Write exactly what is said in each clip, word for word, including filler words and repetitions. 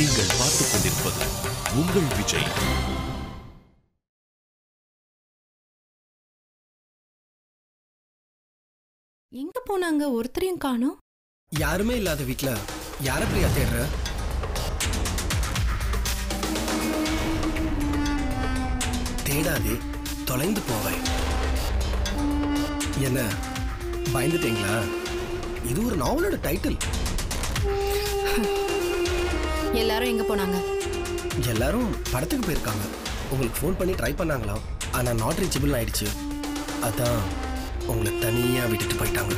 நீங்கள் பார்த்துக் கொண்டிருப்பது உங்கள் விஜய். எங்க போனாங்க? ஒருத்தரையும் காணோம். யாருமே இல்லாத வீட்டுல யார பிரியா தேடுற? தேடாதே, தொலைந்து போவேன். என்ன பயந்துட்டீங்களா? இது ஒரு நாவலோட டைட்டில். எல்லாரும் எங்க போனாங்க? எல்லாரும் படத்துக்கு போயிருக்காங்க. உங்களுக்கு ஃபோன் பண்ணி ட்ரை பண்ணாங்களா? ஆனா நாட் ரீச்சபிள் ஆயிடுச்சு. அதான் உங்களை தனியா விட்டுட்டு போயிட்டாங்க.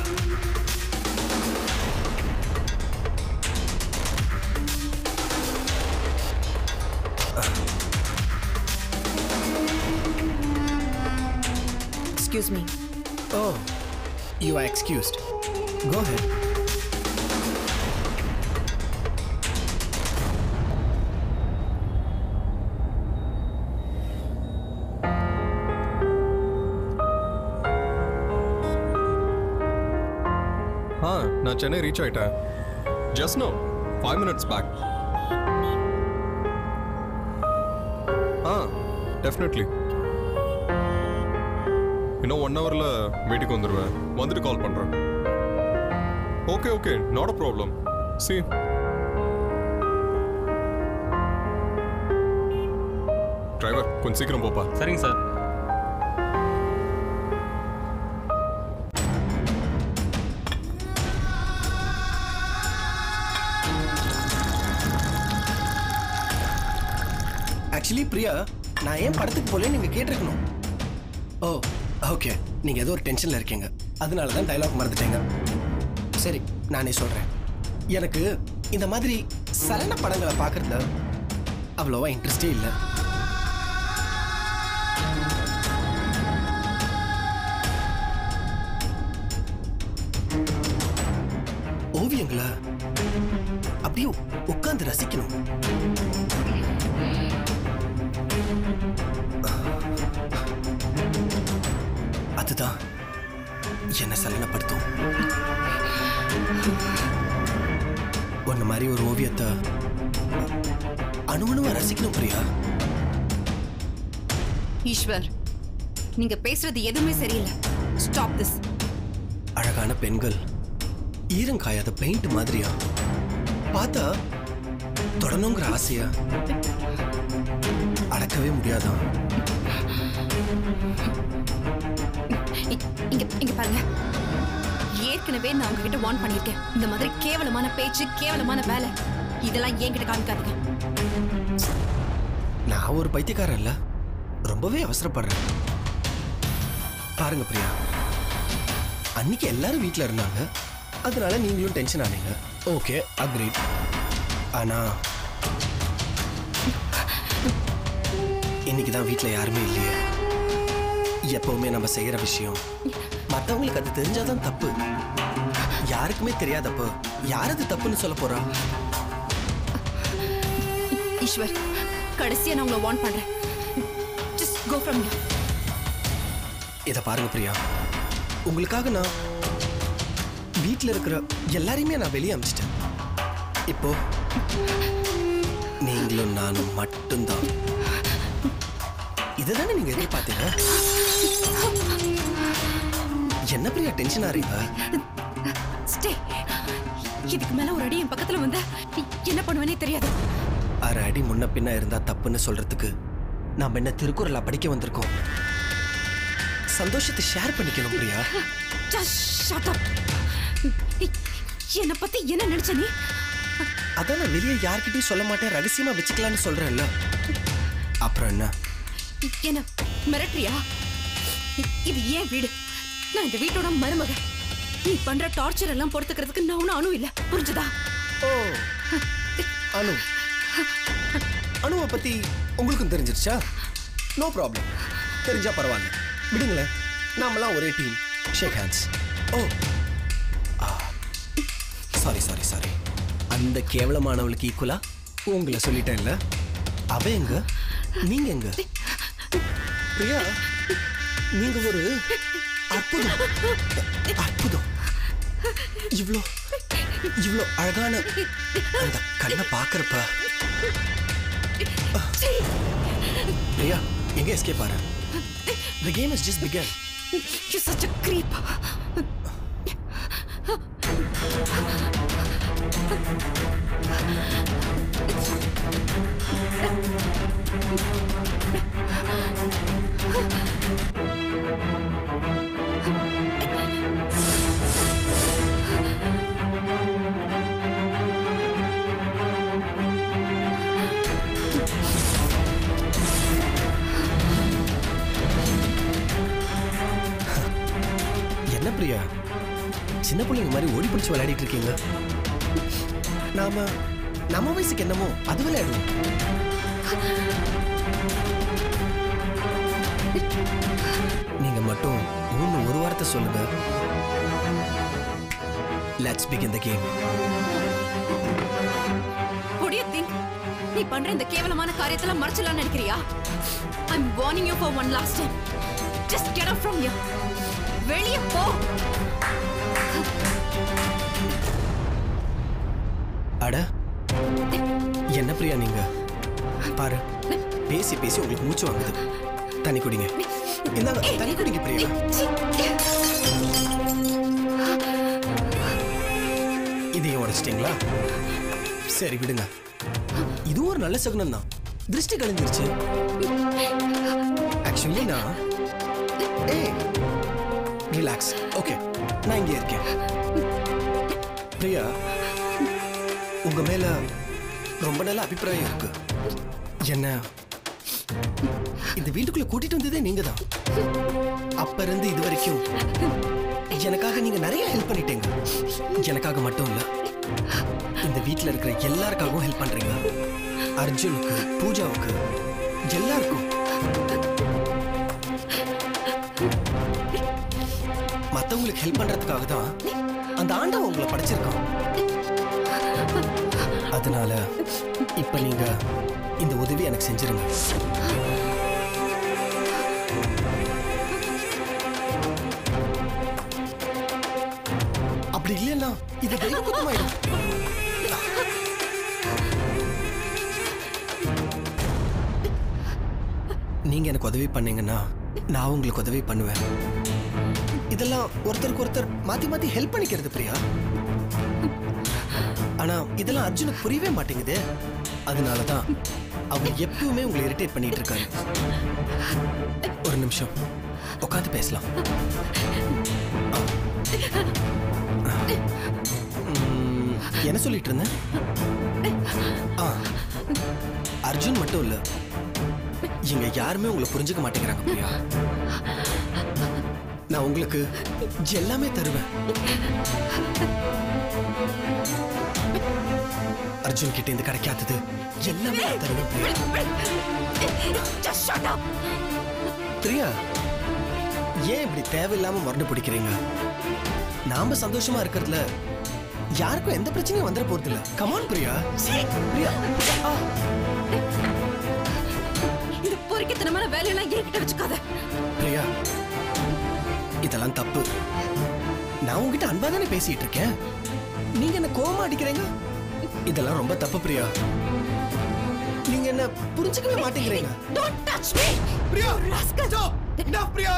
Excuse me. Oh, you are excused. Go ahead. Ha, na Chennai reach aita. Just now, five minutes back. Ha, definitely. இன்னும் ஒன் ஹவரில் வீட்டுக்கு வந்துடுவேன். வந்துட்டு கால் பண்ணுறேன். Okay okay, not a problem. சி டிரைவர், கொஞ்சம் சீக்கிரம் போப்பா. சரிங்க சார். ஆக்சுவலி பிரியா, நான் ஏன் படத்துக்கு போகலன்னு நீங்கள் கேட்டிருக்கணும். ஓ ஓகே, நீங்கள் ஏதோ ஒரு டென்ஷனில் இருக்கீங்க, அதனால தான் டைலாக் மறந்துட்டீங்க. சரி, நானே சொல்கிறேன். எனக்கு இந்த மாதிரி சலன படங்களை பார்க்குறதுல அவ்வளோவா இன்ட்ரெஸ்டே இல்லை. ஓவியங்களா அப்படியே உட்காந்து ரசிக்கணும். அதுதான் என்ன சலனப்படுத்தும். ஒன்ன மாதிரி ஒரு ஓவியத்தை அணுவணுவா ரசிக்கணும் பிரியா. ஈஸ்வர், நீங்க பேசுறது எதுவுமே சரியில்லை. Stop this. அழகான பெண்கள் ஈரங்காயாத பெயிண்ட் மாதிரியா பார்த்தா தொடணுங்கிற ஆசையா அடக்கவே முடியாதான். இங்க பாருங்க, ஏற்கனவே நான் உங்ககிட்ட வார்ன் பண்ணிருக்கேன். இந்த மாதிரி கேவலமான பேச்சு, கேவலமான வேலை, இதெல்லாம் என்கிட்ட காமிக்காதீங்க. நான் ஒரு பைத்தியக்காரன் இல்ல, ரொம்பவே அவசரப்படுறேன். பாருங்க பிரியா, அன்னைக்கு எல்லாரும் வீட்டுல இருந்தாங்க, அதனால நீங்களும் டென்ஷன் ஆனீங்க. Okay, agreed. ஆனா இன்னைக்குதான் வீட்டுல யாருமே இல்லையே. எப்பவுமே நம்ம செய்யற விஷயம் மற்றவங்களுக்கு அது தெரிஞ்சாதான் தப்பு. யாருக்குமே தெரியாதப்போ யார் அது தப்புன்னு சொல்ல போறா? ஈஸ்வர், கடைசியா நான் உங்களை வார்ன் பண்றேன். Just go from here. இத பாருங்க பிரியா, உங்களுக்காக நான் வீட்டில் இருக்கிற எல்லாரையுமே நான் வெளியே அனுப்பிச்சிட்டேன். இப்போ நீங்களும் நானும் மட்டும்தான். இதுதானே நீங்க எதிர்த்து பாத்தீங்க. என்ன பிரியா டென்ஷன் ஆறீங்க? ஸ்டே. இதுக்கு மேல ஒரு அடி என் பக்கத்துல வந்தா என்ன பண்ணுவேனே தெரியாது. அரை அடி முன்ன பின்ன இருந்தா தப்புன்னு சொல்றதுக்கு நாம என்ன திருக்குறளா படிக்க வந்திருக்கோம்? சந்தோஷத்தை ஷேர் பண்ணிக்கணும் பிரியா. Just shut up. என்ன பத்தி என்ன நினைச்ச நீ? அதான வெளியே யார்கிட்டயும் சொல்ல மாட்டேன், ரகசியமா வச்சுக்கலாம்னு சொல்றேன்ல. அப்புறம் என்ன என்ன மிரட்டறியா? இது ஏன் வீடு, நான் இந்த வீட்டோட மருமக. நீ பண்ற டார்ச்சர் எல்லாம் பொறுத்துக்கிறதுக்கு நான் ஒன்னும் அணு இல்ல, புரிஞ்சுதா? ஓ அணு, அணுவை பத்தி உங்களுக்கும் தெரிஞ்சிருச்சா? நோ ப்ராப்ளம், தெரிஞ்சா பரவாயில்ல, விடுங்களேன், நாமெல்லாம் ஒரே team. Shake hands. Oh sorry sorry sorry, அந்த கேவலமானவளுக்கு ஈக்குவலா உங்களை சொல்லிட்டேன்ல. அவ எங்க, நீங்க எங்க? பிரியா, நீங்க ஒரு அற்புதம். அற்புதம். இவ்ளோ இவ்ளோ அழகான அந்த கண்ணை பாக்குறப்ப Priya, you can't escape. The game has just begun. You're such a creep. Priya, சின்ன புள்ளைங்க மாதிரி ஓடி பிடிச்சு விளையாடிட்டு இருக்கீங்க. நாம நம்ம வயசுக்கு என்னமோ அது விளையாடுவோம். நீங்க மட்டும் இன்னும் ஒரு வார்த்தை சொல்லுங்க. Let's begin the game. What do you think? நீ பண்ற இந்த கேவலமான காரியத்தெல்லாம் மறச்சலாம் நினைக்கிறியா? I'm warning you for one last time. Just get up from here. வெளியே போ. அட என்ன பிரியா நீங்க பாரு பேசி பேசி உங்களுக்கு மூச்சு வாங்குது. தண்ணி குடிங்க. இந்தாங்க தண்ணி குடிங்க பிரியா. இதையும் உடைச்சிட்டீங்களா? சரி விடுங்க. இதுவும் ஒரு நல்ல சகுனம் தான். திருஷ்டி கழிஞ்சிருச்சு. ஆக்சுவலி நான் relax. Okay. நான் இங்கே இருக்கேன். பிரியா, உங்க மேல ரொம்ப நல்ல அபிப்பிராயம் இருக்கு. என்ன இந்த வீட்டுக்குள்ள கூட்டிட்டு வந்ததே நீங்க தான். அப்ப இருந்து இது வரைக்கும் எனக்காக நீங்க நிறைய ஹெல்ப் பண்ணிட்டீங்க. எனக்காக மட்டும் இல்ல, இந்த வீட்டில் இருக்கிற எல்லாருக்காகவும் ஹெல்ப் பண்றீங்க. அர்ஜுனுக்கு, பூஜாவுக்கு, எல்லாருக்கும். உங்களுக்கு ஹெல்ப் பண்றதுக்காக தான் அந்த ஆண்டவன் உங்களை படைச்சிருக்கான். அதனால இப்ப நீங்க இந்த உதவி எனக்கு செஞ்சிருங்க. அப்படி இல்லைன்னா இது தெய்வ குத்தமாயிடும். நீங்க எனக்கு உதவி பண்ணீங்கன்னா நான் உங்களுக்கு உதவி பண்ணுவேன். இதெல்லாம் ஒருத்தருக்கு ஒருத்தர் மாத்தி மாத்தி ஹெல்ப் பண்ணிக்கிறது பிரியா. ஆனா இதெல்லாம் அர்ஜுனுக்கு புரியவே மாட்டேங்குது. அதனாலதான் அவர் எப்பவுமே உங்களை இரிட்டேட் பண்ணிட்டு இருக்காரு. ஒரு நிமிஷம் உட்காந்து பேசலாம். என்ன சொல்லிட்டு இருந்தேன்? அர்ஜுன் மட்டும் இல்ல, இங்க யாருமே உங்களை புரிஞ்சுக்க மாட்டேங்கிறாங்க பிரியா. நான் உங்களுக்கு எல்லாமே தருவேன். அர்ஜுன் கிட்ட இந்த கிடைக்காதது எல்லாமே தருவேன் பிரியா. பிரியா, ஏன் இப்படி தேவையில்லாம மறந்து பிடிக்கிறீங்க? நாம சந்தோஷமா இருக்கிறதுல யாருக்கும் எந்த பிரச்சனையும் வந்துட போறது இல்ல. கமான் பிரியா. பிரியா, இந்த பொறுக்கித்தனமான வேலையெல்லாம் என்கிட்ட வச்சுக்காத. பிரியா, இதெல்லாம் தப்பு. நான் உங்ககிட்ட அன்பா தானே பேசிட்டு இருக்கேன். நீங்க என்ன கோவமா அடிக்கிறீங்க? இதெல்லாம் ரொம்ப தப்பு பிரியா. நீங்க என்ன புரிஞ்சுக்கவே மாட்டேங்கிறீங்க. Don't touch me. Priya, stop. Enough Priya.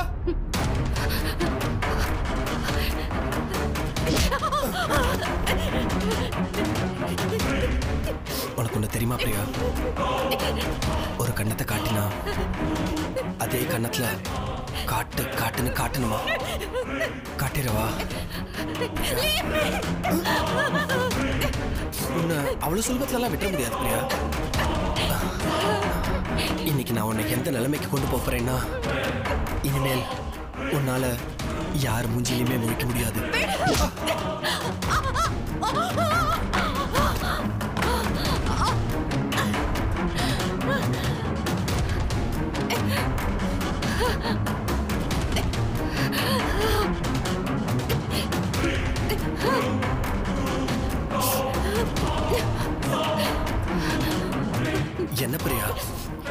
உனக்கு ஒண்ணு தெரியுமா பிரியா? ஒரு கண்ணத்தை காட்டினா அதே கண்ணத்துல காட்டு காட்டுன்னு காட்டணுமா? காட்டிடுவா. உன்னை அவ்வளவு சுலபத்துல விட்ட முடியாது பிரியா. இன்னைக்கு நான் உன்னை எந்த நிலைமைக்கு கொண்டு போறேன்னா இனிமேல் உன்னால யார் மூஞ்சிலையுமே முடிக்க முடியாது. என்ன பிரியா,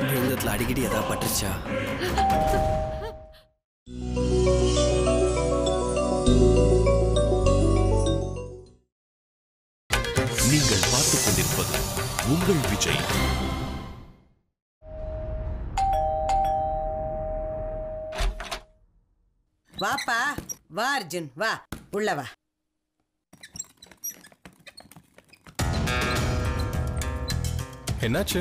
விழுந்ததுல அடிக்கடி ஏதாவது பட்டுருச்சா? நீங்கள் பார்த்துக் கொண்டிருப்பது உங்கள் விஜய். வாப்பா, வா அர்ஜுன், வா உள்ள வா. என்னாச்சு?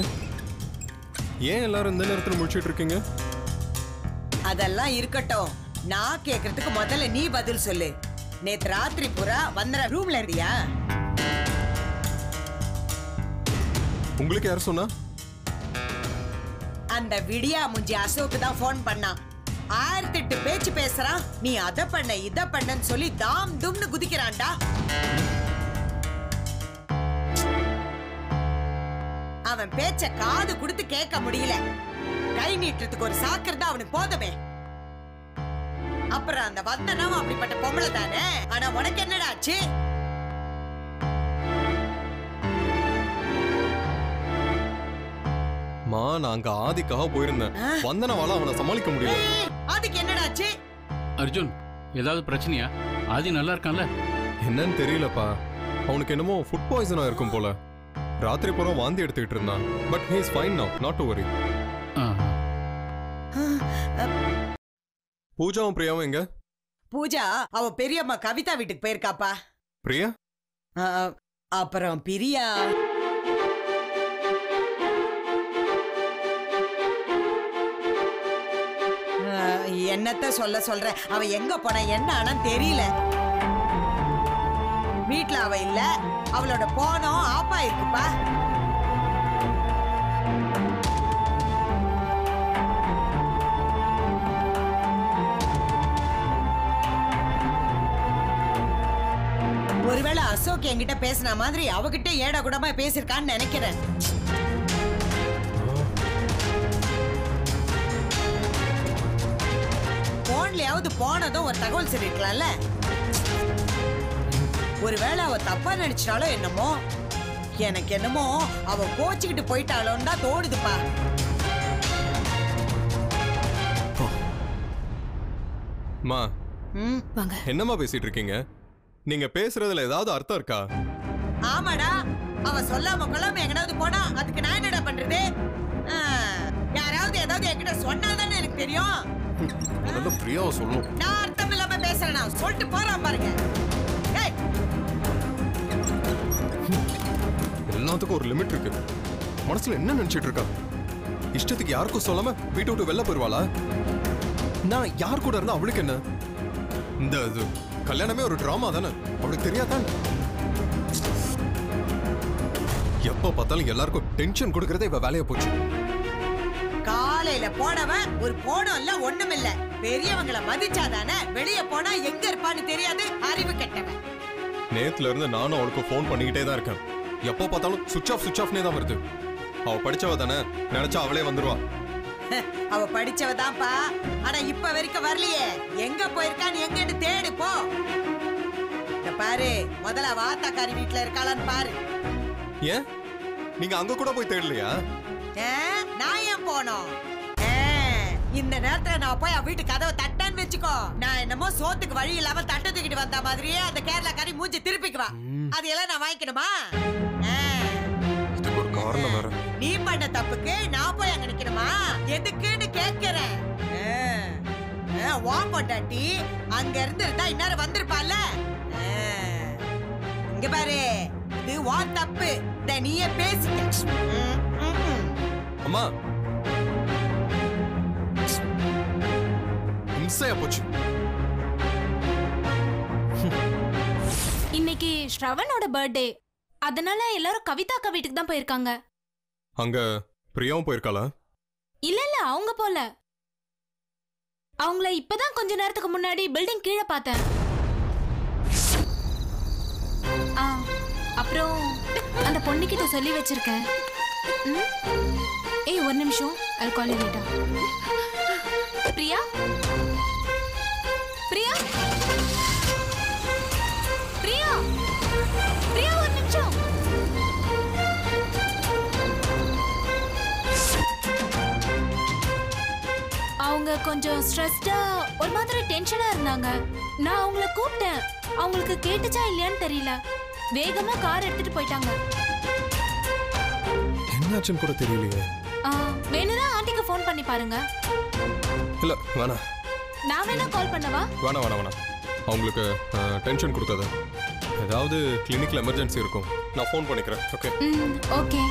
ஏன் எல்லாரும் இந்த நேரத்துல முடிச்சிட்டு இருக்கீங்க? அதெல்லாம் இருக்கட்டும், நான் கேக்குறதுக்கு முதல்ல நீ பதில் சொல்லு. நேத்து ராத்திரி பூரா வந்தர ரூம்ல இருந்தியா? உங்களுக்கு யார் சொன்னா? அந்த விடியா முஞ்சி அசோக்கு தான் போன் பண்ணான். ஆயிரத்தி எட்டு பேச்சு பேசுறான், நீ அத பண்ண இத பண்ணன்னு சொல்லி தாம் தும்னு குதிக்கிறான்டா. அவன் பேச்ச காது கொடுத்து கேட்க முடியல, கை நீட்டுறதுக்கு ஒரு சாக்கர் தான் அவனுக்கு போதுமே. அப்புறம் அந்த வந்தனம் அப்படிப்பட்ட பொம்பளை தானே, ஆனா உனக்கு என்னடாச்சு? மா, நான் அங்க ஆதிக்காக போயிருந்தேன். வந்தனவால அவனை சமாளிக்க முடியல. ஆதிக்கு என்னடாச்சு? அர்ஜுன், ஏதாவது பிரச்சனையா? ஆதி நல்லா இருக்கான்ல? என்னன்னு தெரியலப்பா, அவனுக்கு என்னமோ ஃபுட் பாய்சனா இருக்கும் போல. ராத்திரி பூரா வாந்தி எடுத்துக்கிட்டு இருந்தான். But he is fine now, not to worry. பூஜாவும் பிரியாவும் எங்க? பூஜா அவ பெரியம்மா கவிதா வீட்டுக்கு போயிருக்காப்பா. பிரியா? அப்புறம் பிரியா என்னத்த சொல்ல சொல்ற? அவ எங்க போனா என்ன ஆனா தெரியல. வீட்டுல அவ இல்ல, அவளோட போனும் ஆப்பா இருக்குப்பா. ஒருவேளை அசோக் என்கிட்ட பேசின மாதிரி அவகிட்ட ஏடா கூடமா பேசிருக்கான்னு நினைக்கிறேன். போன்லயாவது போனதும் ஒரு தகவல் சொல்லிருக்கலாம்ல. ஒருவேளை அவ தப்பா நினைச்சாலோ என்னமோ. எனக்கு என்னமோ அவ கோச்சிக்கிட்டு போயிட்டாளோன்னு தான் தோடுதுப்பா. என்னமா பேசிட்டு இருக்கீங்க? நீங்க பேசுறதுல ஏதாவது அர்த்தம் இருக்கா? ஆமாடா, அவ சொல்லாம கொள்ளாம எங்கனாவது போனா அதுக்கு நான் என்னடா பண்றது? யாராவது ஏதாவது என்கிட்ட சொன்னாதானே எனக்கு தெரியும். அதெல்லாம் பிரியாவை சொல்லணும். நான் அர்த்தம் இல்லாம பேசுறேன், நான் சொல்லிட்டு போறேன் பாருங்க. எல்லாத்துக்கும் ஒரு லிமிட் இருக்கு. மனசுல என்ன நினைச்சிட்டு இருக்கா? இஷ்டத்துக்கு யாருக்கும் சொல்லாம வீட்டை விட்டு வெளில போயிருவாளா? நான் யார் கூட இருந்தா அவளுக்கு என்ன? இந்த இது கல்யாணமே ஒரு டிராமா தானே, அவளுக்கு தெரியாதான்? எப்ப பார்த்தாலும் எல்லாருக்கும் டென்ஷன் கொடுக்கறதே இவ வேலையா போச்சு. காலையில போனவன் ஒரு போனும் இல்ல ஒண்ணும் இல்ல. பெரியவங்களை மதிச்சாதானே வெளியே போனா எங்க இருப்பான்னு தெரியாது, அறிவு கெட்டவன். நேத்துல இருந்து நானும் அவளுக்கு போன் பண்ணிக்கிட்டே தான் இருக்கேன். எப்ப பார்த்தாலும் சுவிட்ச் ஆஃப் சுவிட்ச் ஆஃப்னே தான் வருது. அவ படிச்சவ தானே, நினைச்சா அவளே வந்துருவா. அவ படிச்சவதான்ப்பா, ஆனா இப்ப வரைக்கும் வரலையே. எங்க போயிருக்கான்னு எங்கன்னு தேடு போ. பாரு, முதல்ல வாத்தாக்காரி வீட்டுல இருக்காளான்னு பாரு. ஏன் நீங்க அங்க கூட போய் தேடலையா? நான் ஏன் போனோம்? இந்த நேரத்துல நான் போய் அவ வீட்டு கதவை தட்டான்னு வச்சுக்கோ, நான் என்னமோ சோத்துக்கு வழி இல்லாம தட்டை தூக்கிட்டு வந்த மாதிரியே அந்த கேரளா காரி மூஞ்சி திருப்பிக்குவா. அதையெல்லாம் நான் வாங்கிக்கணுமா? நீ பண்ண தப்புக்கு நான் போய் அங்க நிக்கணுமா? எதுக்குன்னு கேட்கிறேன். வாம்பொண்டாட்டி அங்க இருந்து இருந்தா இன்னும் வந்திருப்பால. இங்க பாரு, இது வா தப்பு, இத நீயே பேசிக்க. அம்மா இம்சையா போச்சு. இன்னைக்கு ஸ்ரவனோட பர்த்டே, அதனால எல்லாரும் கவிதா அக்கா வீட்டுக்கு தான் போயிருக்காங்க. அங்க பிரியாவும் போயிருக்காளா? இல்ல இல்ல, அவங்க போல. அவங்கள இப்பதான் கொஞ்ச நேரத்துக்கு முன்னாடி பில்டிங் கீழே பார்த்தேன். அப்புறம் அந்த பொண்ணுகிட்ட சொல்லி வச்சிருக்கேன். ஏய் ஒரு நிமிஷம், I'll call you later. Priya, Priya, Priya, Priya ஒரு நிமிஷம். அவங்க கொஞ்சம் ஸ்ட்ரெஸ்டா ஒரு மாதிரி டென்ஷனா இருந்தாங்க. நான் அவங்கள கூப்பிட்டேன், அவங்களுக்கு கேட்டுச்சா இல்லையான்னு தெரியல. வேகமா கார் எடுத்துட்டு போயிட்டாங்க. என்னாச்சுன்னு கூட தெரியலையே. வேணுனா ஆண்டிக்கு ஃபோன் பண்ணி பாருங்க. இல்ல வேணா. நான் வேணா கால் பண்ணவா? வேணா வேணா வேணா. அவங்களுக்கு டென்ஷன் கொடுக்காத. ஏதாவது கிளினிக்ல எமர்ஜென்சி இருக்கும். நான் ஃபோன் பண்ணிக்கிறேன். ஓகே. ம் ஓகே.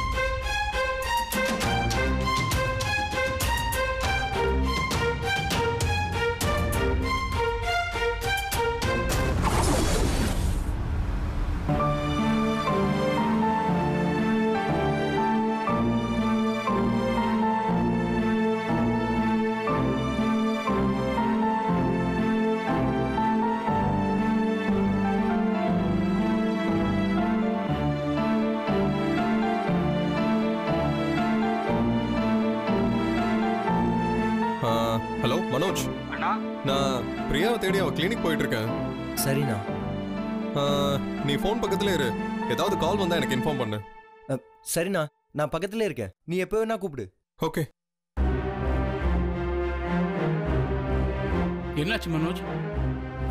நான் பிரியாவை தேடி அவ கிளினிக் போயிட்டு இருக்கேன். சரிண்ணா, நீ ஃபோன் பக்கத்துல இரு. ஏதாவது கால் வந்தா எனக்கு இன்ஃபார்ம் பண்ணு. சரிண்ணா, நான் பக்கத்துல இருக்கேன். நீ எப்போ வேணா கூப்பிடு. ஓகே. என்னாச்சு மனோஜ்?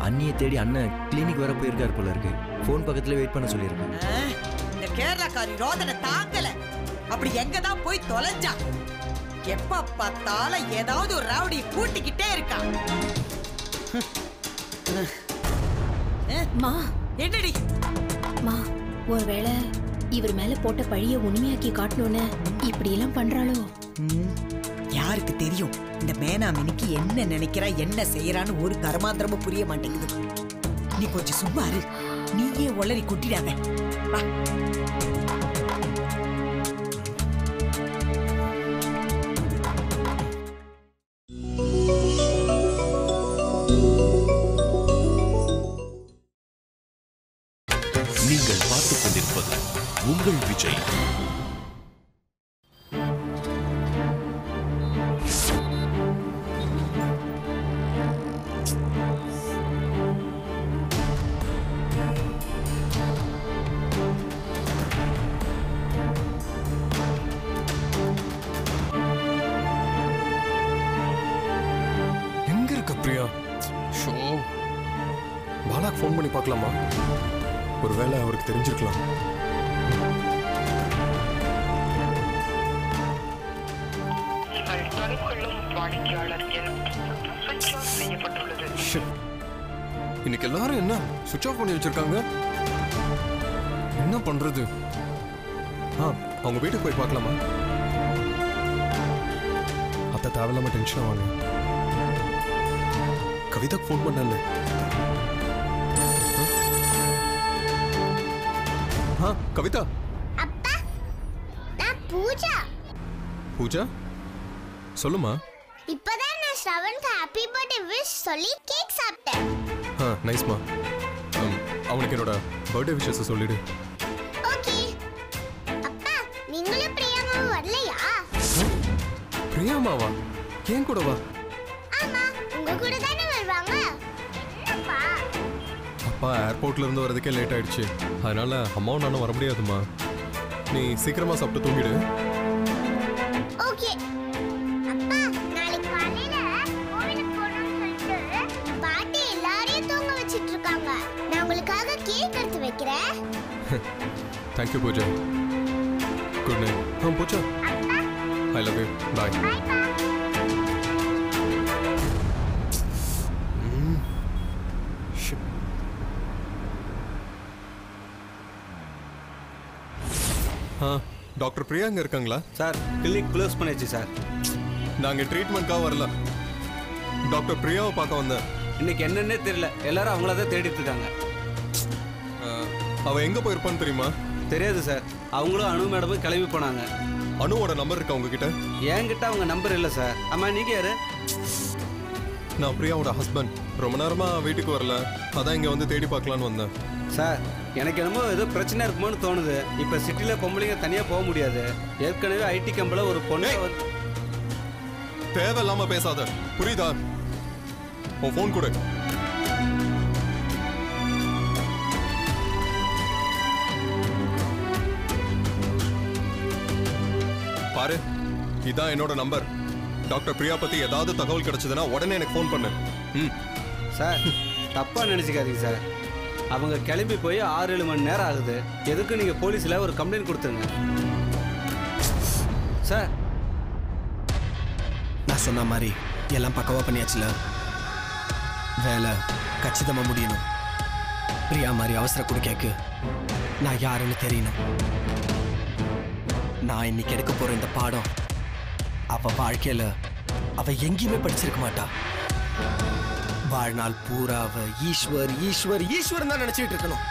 அண்ணியை தேடி அண்ணன் கிளினிக் வர போயிருக்காரு போல இருக்கு. ஃபோன் பக்கத்துல வெயிட் பண்ண சொல்லியிருக்கேன். இந்த கேரளாக்காரி ரோதனை தாங்கல. அப்படி எங்கதான் போய் தொலைஞ்சா? எப்ப பார்த்தால ஏதாவது ஒரு ரவுடி கூட்டிக்கிட்டே இருக்கா. என்னடி மா, ஒருவேளை இவர் மேல போட்ட பழிய உண்மையாக்கி காட்டணும்னு இப்படி எல்லாம் பண்றாளோ? யாருக்கு தெரியும் இந்த மேனாமினிக்கு என்ன நினைக்கிறா என்ன செய்யறான்னு ஒரு கர்மாந்திரமும் புரிய மாட்டேங்குது. நீ கொஞ்சம் சும்மா இரு, நீயே உளறி கொட்டிடாத. ஃபோன் பண்ணி பார்க்கலாமா? ஒருவேளை அவருக்கு தெரிஞ்சிருக்கலாம். இன்னைக்கு எல்லாரும் என்ன சுவிட்ச் ஆஃப் பண்ணி வச்சிருக்காங்க, என்ன பண்றது? ஆ, அவங்க வீட்டுக்கு போய் பார்க்கலாமா? அத்தை தேவையில்லாம டென்ஷன் ஆவாங்க. கவிதாக்கு ஃபோன் பண்ணல. ஆ கவிதா. அப்பா நான் பூஜா. பூஜா சொல்லுமா. இப்பதான் நான் ஸ்ரவனுக்கு ஹேப்பி பர்த்டே விஷ் சொல்லி கேக் சாப்பிட்டேன். ஆ நைஸ் மா. அவனுக்கு என்னோட பர்த்டே விஷஸ் சொல்லிடு. ஓகே. அப்பா நீங்களும் பிரியாமாவும் வரலையா? பிரியாமாவா? ஏன் கூட வா. ஆமா உங்க கூட தானே வருவாங்க. அப்பா அப்பா ஏர்போர்ட்ல இருந்து வரதுக்கே லேட் ஆயிடுச்சு. அதனால அம்மாவும் நானும் வர முடியாதுமா. நீ சீக்கிரமா சாப்பிட்டு தூங்கிடு. ஓகே. அப்பா நாளைக்கு காலையில கோவிலுக்கு போறோம்னு சொல்லிட்டு பாட்டி எல்லாரையும் தூங்க வச்சிட்டு இருக்காங்க. நான் உங்களுக்காக கேக் எடுத்து வைக்கிறேன். Thank you Pooja. Good night. Hmm Pooja. I love you. Bye. Bye. Doctor Priya அங்கே இருக்காங்களா? சார் கிளினிக் க்ளோஸ் பண்ணியாச்சு சார். நாங்கள் ட்ரீட்மெண்ட்காக வரல, டாக்டர் பிரியாவை பார்க்க வந்தேன். இன்னைக்கு என்னன்னே தெரியல, எல்லாரும் அவங்கள தான் தேடிட்டு இருக்காங்க. அவள் எங்கே போயிருப்பான்னு தெரியுமா? தெரியாது சார். அவங்களும் அனு மேடமும் கிளம்பி போனாங்க. அனுவோட நம்பர் இருக்கா உங்ககிட்ட? என்கிட்ட அவங்க நம்பர் இல்லை சார். ஆமாம் நீங்கள் யார்? நான் பிரியாவோட ஹஸ்பண்ட். ரொம்ப நேரமாக வீட்டுக்கு வரல, அதான் இங்கே வந்து தேடி பார்க்கலான்னு வந்தேன் சார். எனக்கு என்னமோ ஏதோ பிரச்சனை இருக்குமோன்னு தோணுது. இப்போ சிட்டியில் பொம்பளைங்க தனியாக போக முடியாது. ஏற்கனவே ஐடி கம்பெனியில் ஒரு பொண்ணு. தேவையில்லாமல் பேசாத, புரியுதா? உன் ஃபோன் கொடு. பாரு, இதான் என்னோட நம்பர். டாக்டர் பிரியா பற்றி ஏதாவது தகவல் கிடைச்சதுன்னா உடனே எனக்கு ஃபோன் பண்ணு. ம் சார், தப்பாக நினச்சிக்காதீங்க சார். அவங்க கிளம்பி போய் ஆறு ஏழு மணி நேரம் ஆகுது. எதுக்கு நீங்கள் போலீஸில் ஒரு கம்ப்ளைண்ட் கொடுத்துருங்க. Sir. I told you, Mari. You all have done it. Well, it's time to go. Priya, Mari, I don't know who I am. I am going to go to the party. If I go there, I will not be able to study anywhere. I will be able to study Ishwar, Ishwar, Ishwar.